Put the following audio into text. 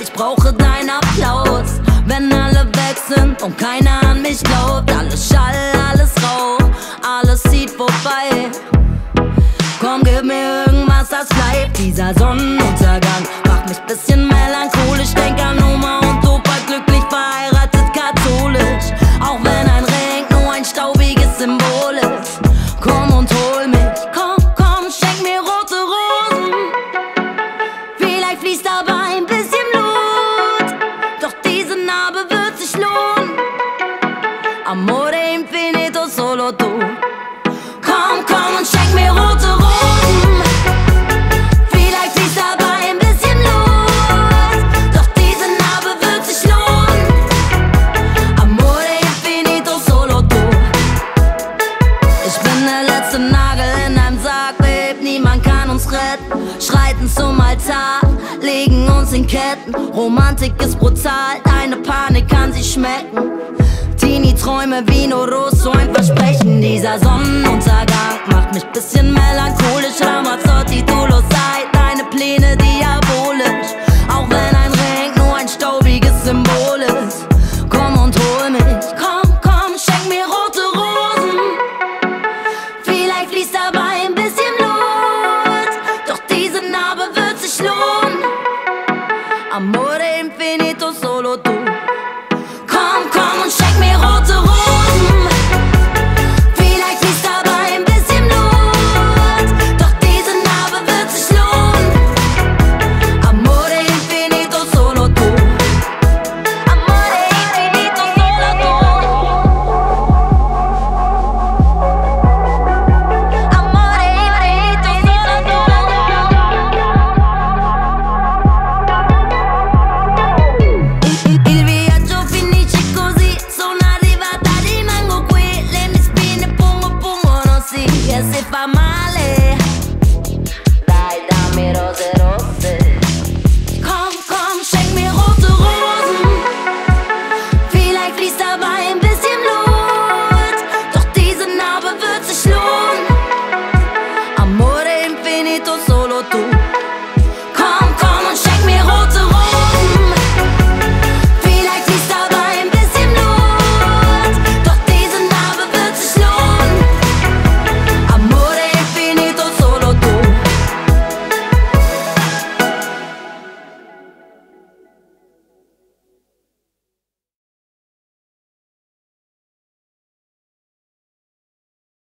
ich brauche deinen Applaus. Wenn alle weg sind und keiner an mich glaubt, alles Schall, alles Rauch, alles zieht vorbei. Komm, gib mir irgendwas, das bleibt. Dieser Sonnenuntergang macht mich bisschen melancholisch. Denk an Oma und Opa, glücklich verheiratet, katholisch. Auch wenn ein Ring nur ein staubiges Symbol ist. Komm und hol mich, komm, komm, schenk mir rote Rosen. Vielleicht fließt dabei ein bisschen Blut, doch diese Narbe wird sich lohnen. Amore infinito, solo tu. Komm, komm und schenk mir rote Rosen. Schreiten zum Altar, legen uns in Ketten. Romantik ist brutal, deine Panik kann sie schmecken. Teenie-Träume, Vino Rosso, ein Versprechen. Dieser Sonnenuntergang macht mich bisschen melancholisch. Ramazzotti, du los sei, deine Pläne diabolisch. Auch wenn ein Ring nur ein staubiges Symbol ist. Komm und hol mich, komm, komm, schenk mir rote Rosen. Vielleicht fließt dabei ein bisschen lohnen. Amore infinito, solo tu.